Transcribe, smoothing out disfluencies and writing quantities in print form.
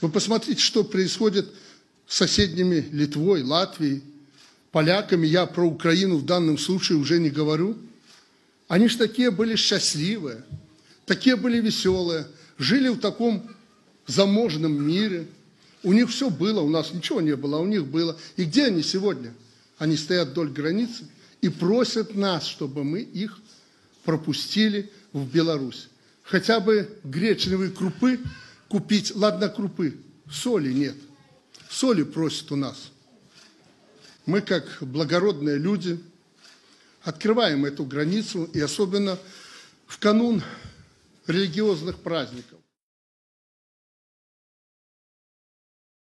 Вы посмотрите, что происходит с соседними Литвой, Латвией, поляками. Я про Украину в данном случае уже не говорю. Они же такие были счастливые, такие были веселые, жили в таком заможном мире. У них все было, у нас ничего не было, а у них было. И где они сегодня? Они стоят вдоль границы и просят нас, чтобы мы их пропустили в Беларусь. Хотя бы гречневые крупы купить, ладно крупы, соли нет. Соли просят у нас. Мы, как благородные люди, открываем эту границу, и особенно в канун религиозных праздников.